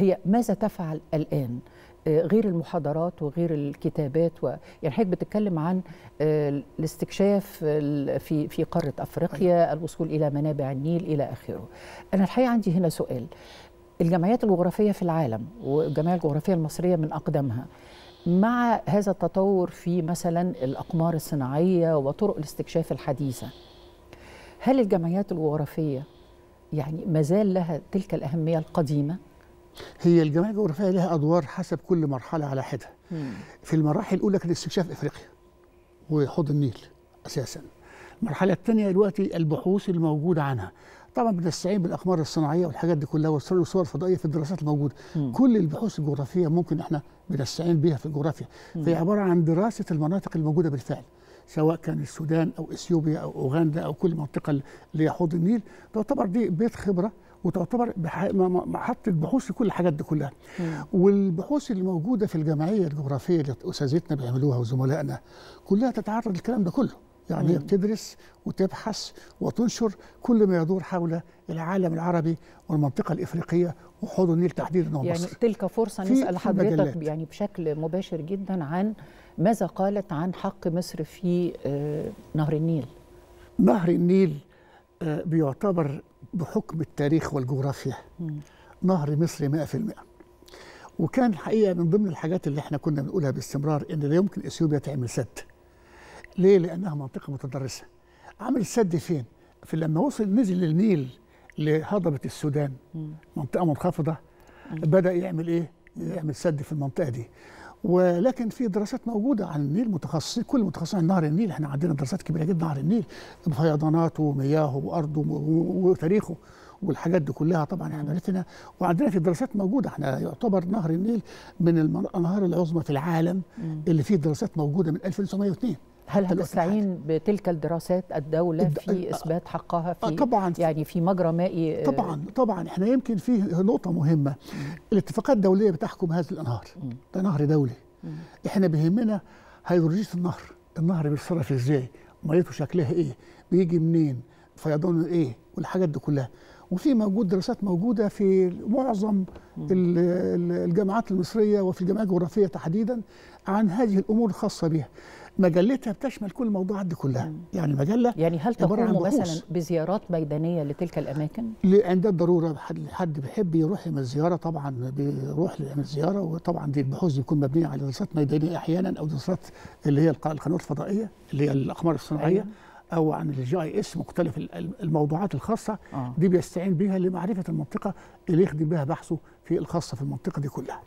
هي ماذا تفعل الآن غير المحاضرات وغير الكتابات يعني حضرتك بتتكلم عن الاستكشاف في قارة أفريقيا، الوصول إلى منابع النيل إلى آخره. أنا الحقيقة عندي هنا سؤال. الجمعيات الجغرافية في العالم والجمعية الجغرافية المصرية من أقدمها، مع هذا التطور في مثلا الأقمار الصناعية وطرق الاستكشاف الحديثة، هل الجمعيات الجغرافية يعني ما زال لها تلك الأهمية القديمة؟ هي الجمعية الجغرافية لها أدوار حسب كل مرحلة على حدة. في المراحل الأولى كان استكشاف أفريقيا وحوض النيل أساسا. المرحلة الثانية دلوقتي البحوث الموجودة عنها، طبعا بنستعين بالأقمار الصناعية والحاجات دي كلها والصور الفضائية في الدراسات الموجودة. كل البحوث الجغرافية ممكن احنا بنستعين بها في الجغرافيا. فهي عبارة عن دراسة المناطق الموجودة بالفعل، سواء كان السودان أو إثيوبيا أو أوغندا أو كل منطقة اللي هي حوض النيل. تعتبر دي بيت خبرة وتعتبر محطة بحوث لكل الحاجات دي كلها. والبحوث اللي موجودة في الجمعية الجغرافية اللي أساتذتنا بيعملوها وزملائنا كلها تتعرض للكلام ده كله. يعني هي بتدرس وتبحث وتنشر كل ما يدور حول العالم العربي والمنطقة الإفريقية وحوض النيل تحديدا ومصر. يعني تلك فرصة نسأل حضرتك يعني بشكل مباشر جدا عن ماذا قالت عن حق مصر في نهر النيل. نهر النيل بيعتبر بحكم التاريخ والجغرافيا نهر مصري 100%. وكان الحقيقة من ضمن الحاجات اللي احنا كنا بنقولها باستمرار ان لا يمكن اثيوبيا تعمل سد. ليه؟ لأنها منطقة متدرسة. عمل السد فين؟ في لما وصل نزل النيل لهضبة السودان، منطقة منخفضة، بدأ يعمل إيه؟ يعمل سد في المنطقة دي. ولكن في دراسات موجودة عن النيل، متخصصين كل متخصصين عن نهر النيل، احنا عندنا دراسات كبيرة جدا عن النيل بفيضاناته ومياهه وأرضه وتاريخه والحاجات دي كلها. طبعا احنا عرفنا وعندنا في دراسات موجوده. احنا يعتبر نهر النيل من الانهار العظمى في العالم اللي فيه دراسات موجوده من 1902. هل هتستعين بتلك الدراسات الدوله في اثبات حقها في طبعاً يعني في مجرى مائي؟ طبعا احنا يمكن فيه نقطه مهمه. الاتفاقات الدوليه بتحكم هذا الانهار. ده نهر دولي. احنا بيهمنا هيدرولوجيه النهر بيتصرف ازاي، ميته شكلها ايه، بيجي منين، فيضانه ايه، والحاجات دي كلها. وفي موجود دراسات موجوده في معظم الجامعات المصريه وفي الجامعات الجغرافيه تحديدا عن هذه الامور الخاصه بها. مجلتها بتشمل كل الموضوعات دي كلها. يعني مجله يعني هل تقوم مثلا بزيارات ميدانيه لتلك الاماكن؟ عند الضروره حد بيحب يروح يعمل زياره طبعا بيروح يعمل زياره. وطبعا دي البحوث بتكون مبنيه على دراسات ميدانيه احيانا او دراسات اللي هي القنوات الفضائيه اللي هي الاقمار الصناعيه أو عن الجي اي اس، مختلف الموضوعات الخاصة دي بيستعين بها لمعرفة المنطقة اللي يخدم بها بحثه في الخاصة في المنطقة دي كلها.